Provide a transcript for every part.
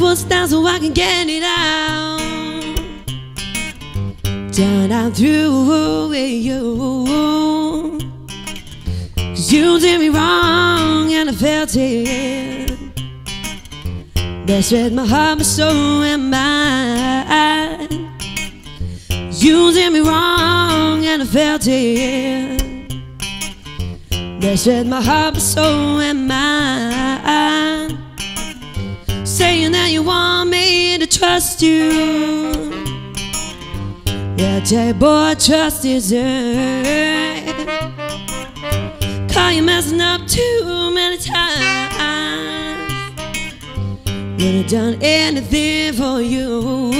was down so I can get it out. Done, I'm through with you. 'Cause you did me wrong and I felt it. That's with my heart, my soul, and mind. You did me wrong and I felt it. That's with my heart, my soul, and mind. Saying that you want me to trust you. Yeah, I tell you, boy, trust is earned. Call you messing up too many times. When I've done anything for you.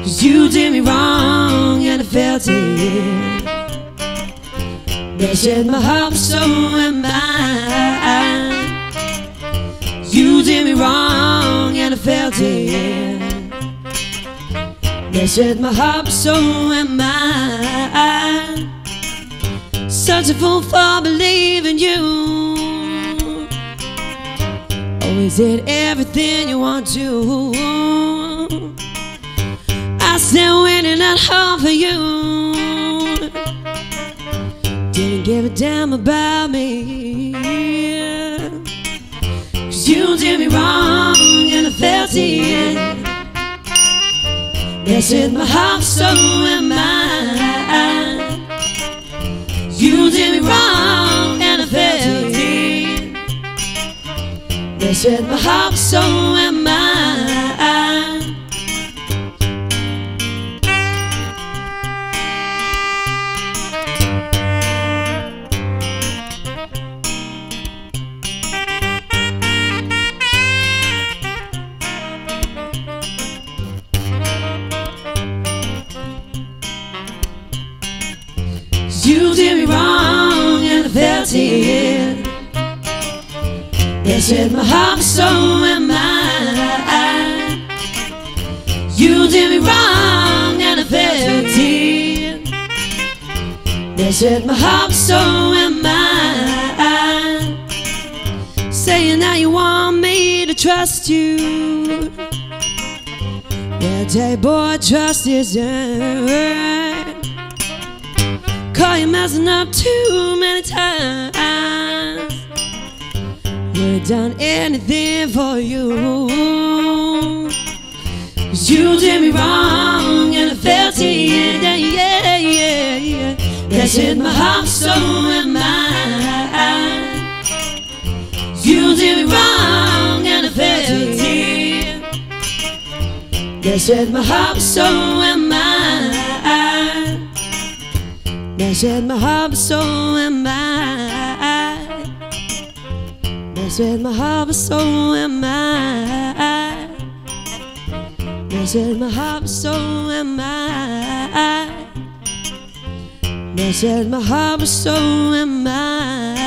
'Cause you did me wrong and I felt it. That's with my heart, my soul, and mind. You did me wrong and I felt it. That's with my heart, my soul, and mind. Such a fool for believing you. Always did everything you want to. I still waiting at home for you. Didn't give a damn about me. 'Cause you did me wrong and I felt it. That's with my heart, soul, and mind. You did me wrong and I felt it. That's with my heart, soul, and mind. You did me wrong and I felt it. That's with my heart, my soul, and mind. You did me wrong and I felt it. That's with my heart, my soul, and mind. Saying that you want me to trust you. Yeah, I tell you, boy, trust is earned. Call you messing up too many times. Would have done anything for you. 'Cause you did me wrong and I felt it. Yeah. That's with my heart, soul, and mind. You did me wrong and I felt it. That's with my heart, soul, and mind. That's with my heart, my soul, and mind. That's with my heart, my soul, and mind. That's with my heart, my soul, and mind. That's with my heart, my soul, and mind.